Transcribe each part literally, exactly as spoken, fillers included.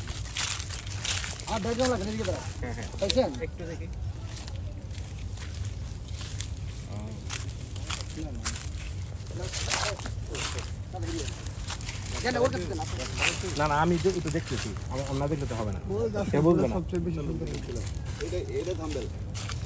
না দেখলে তো হবে না, বুঝবে না।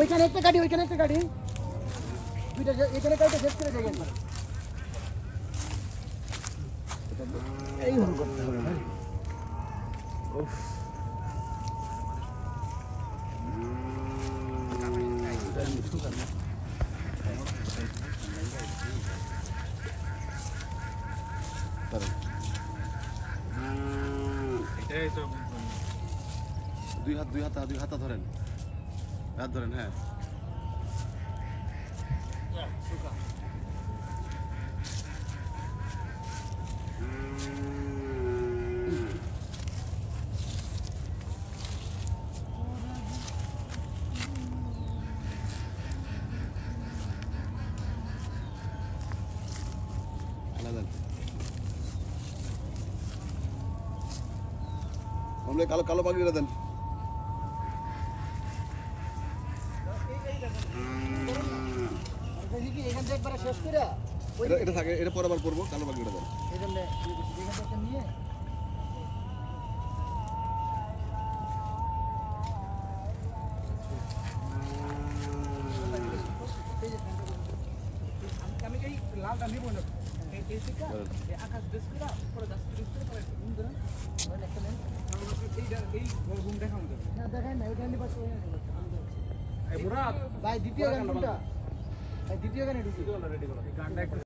ওইখানে একটা গাড়ি ওইখানে একটা গাড়ি দুইটা এখানে কাটতে শেষ করে যাবেন এই হল করতে হবে না। উফ এটাই তো দুই হাত দুই হাত দুই হাত ধরেন হাত ধরেন হ্যাঁ কালো কালো পাগড়িটা দেন এটা থাকে এটা পরে আবার করব কালো পাগড়িটা দেন আমি কি লালটা নিব না এই টিকা এই আকাশ বিস্কুরা উপরে দশ বিস্কুরা করে উন্দরা মানে একটা নেন এই ঘুম দেখাও না দেখাই না ওখানে পাশে এই মুরাদ ভাই দ্বিতীয় গানটা দ্বিতীয় গানে ঢুকি অলরেডি গানটা